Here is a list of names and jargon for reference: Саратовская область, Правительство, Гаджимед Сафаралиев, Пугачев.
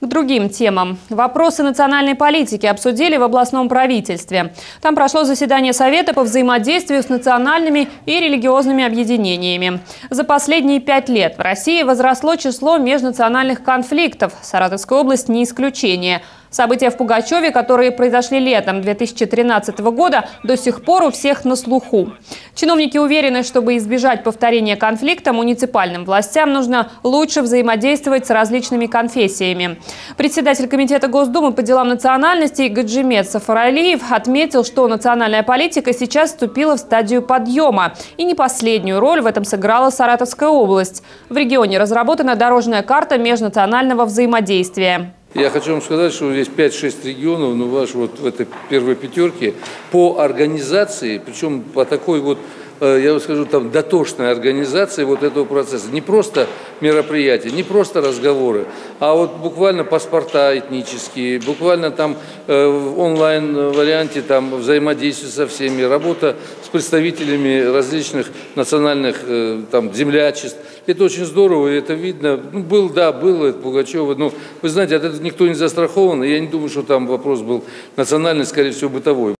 К другим темам. Вопросы национальной политики обсудили в областном правительстве. Там прошло заседание Совета по взаимодействию с национальными и религиозными объединениями. За последние 5 лет в России возросло число межнациональных конфликтов. Саратовская область не исключение. События в Пугачеве, которые произошли летом 2013 года, до сих пор у всех на слуху. Чиновники уверены, чтобы избежать повторения конфликта, муниципальным властям нужно лучше взаимодействовать с различными конфессиями. Председатель Комитета Госдумы по делам национальностей Гаджимед Сафаралиев отметил, что национальная политика сейчас вступила в стадию подъема. И не последнюю роль в этом сыграла Саратовская область. В регионе разработана дорожная карта межнационального взаимодействия. Я хочу вам сказать, что здесь 5-6 регионов, но ваш вот в этой первой пятерке по организации, причем по такой вот, я вам скажу, там дотошной организации вот этого процесса. Не просто мероприятия, не просто разговоры, а вот буквально паспорта этнические, буквально там в онлайн-варианте там взаимодействие со всеми, работа с представителями различных национальных там землячеств. Это очень здорово, и это видно. Ну, было это Пугачева. Но вы знаете, от этого никто не застрахован. И я не думаю, что там вопрос был национальный, скорее всего, бытовой.